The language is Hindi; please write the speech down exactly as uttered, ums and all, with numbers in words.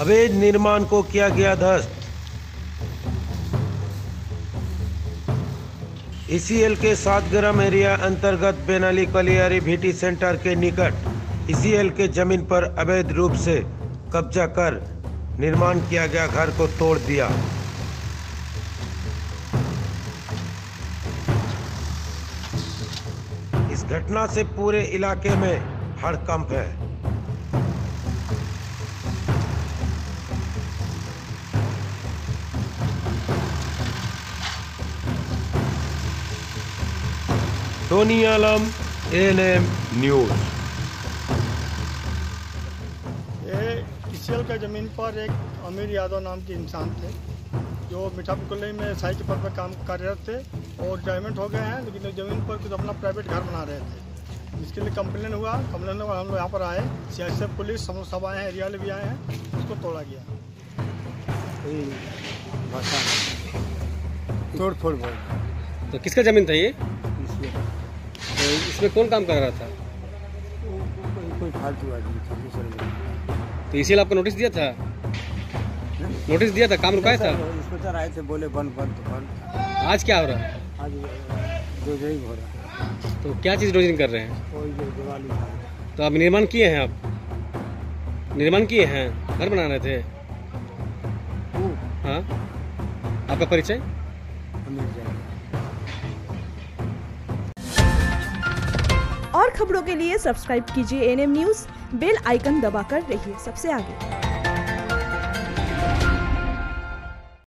अवैध निर्माण को किया गया ध्वस्त। ई सी एल के सातग्राम एरिया अंतर्गत बेनाली कोलियरी भीटी सेंटर के निकट ई सी एल के जमीन पर अवैध रूप से कब्जा कर निर्माण किया गया घर को तोड़ दिया। इस घटना से पूरे इलाके में हड़कंप है। Soni Alam, N M news. ये ई सी एल का ज़मीन पर एक अमीर यादव नाम के इंसान थे जो मिठापुल्ली में साहित्य पथ पर काम कर रहे थे और रिटायरमेंट हो गए हैं, लेकिन ज़मीन पर कुछ अपना प्राइवेट घर बना रहे थे। इसके लिए कंप्लेन हुआ। कंप्लेन हुआ, हम लोग यहाँ पर आए, सी आई एस पुलिस सब आए हैं, एरिया भी आए हैं, उसको तोड़ा गया, तोड़ फोड़। तो किसका ज़मीन था ये? तो इसमें कौन काम कर रहा था? कोई फालतू आदमी था। तो ई सी एल आपको नोटिस दिया था? ने? नोटिस दिया था, काम रुकाया था। इंस्पेक्टर आए थे, बोले बंद बंद बंद। आज क्या हो रहा है? आज डोजरिंग हो रहा है। तो क्या चीज़ डोजरिंग कर रहे हैं? तो आप निर्माण किए हैं, आप निर्माण किए हैं, घर बना रहे थे। हाँ, आपका परिचय? और खबरों के लिए सब्सक्राइब कीजिए N M news, bell icon दबाकर रहिए सबसे आगे।